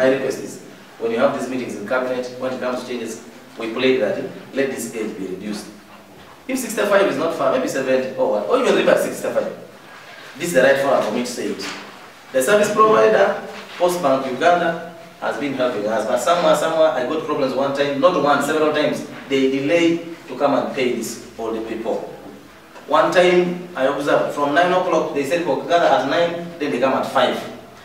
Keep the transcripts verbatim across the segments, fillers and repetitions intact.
My request is, when you have these meetings in cabinet, when it comes to changes, we play that, let this age be reduced. If sixty-five is not far, maybe seventy or what, or even leave at sixty-five. This is the right forum for me to say it. The service provider, Postbank Uganda, has been helping us, but somewhere, somewhere, I got problems one time, not one, several times. They delay to come and pay these old people. One time, I observed, from nine o'clock, they said for Uganda at nine, then they come at five.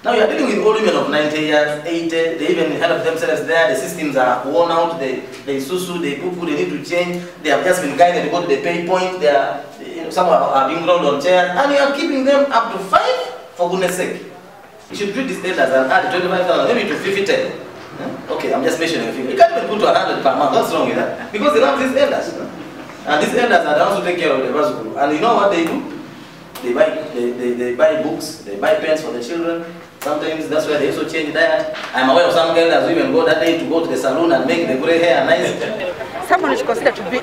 Now you are dealing with old women of ninety years, eighty, they even help themselves there, the systems are worn out, they, they susu, they poo-poo, they need to change, they have just been guided to go to the pay point, they are, you know, some are being rolled on chairs, and you are keeping them up to five, for goodness sake. You should treat this data as an add twenty-five thousand, maybe to fifty, ten. Okay, I'm just mentioning a figure. You can't even put to one hundred per month, what's wrong with that? Because they love these elders. And these elders are the ones who take care of the Basukuru. And you know what they do? They buy, they, they, they buy books, they buy pens for the children. Sometimes that's where they also change diet. I'm aware of some elders who even go that day to go to the saloon and make the grey hair nice. Someone is considered to be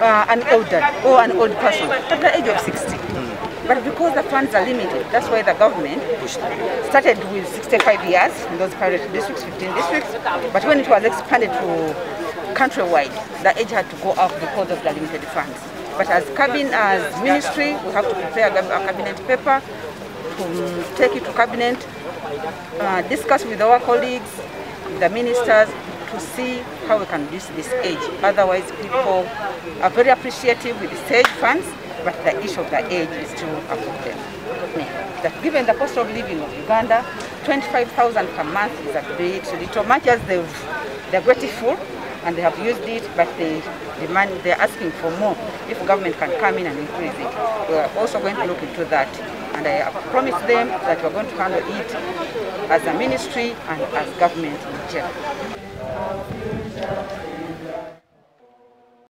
uh, an elder or an old person at the age of sixty. But because the funds are limited, that's why the government started with sixty-five years in those pilot districts, fifteen districts. But when it was expanded to countrywide, the age had to go up because of the limited funds. But as cabinet, as ministry, we have to prepare our cabinet paper, to take it to cabinet, uh, discuss with our colleagues, the ministers, to see how we can reduce this age. Otherwise, people are very appreciative with the state funds, but the issue of the age is still a problem. That given the cost of living of Uganda, twenty-five thousand per month is a bit little. Much as they've, they're grateful, and they have used it, but they demand, they're asking for more. If government can come in and increase it, we're also going to look into that. And I promise them that we're going to handle it as a ministry and as government in general.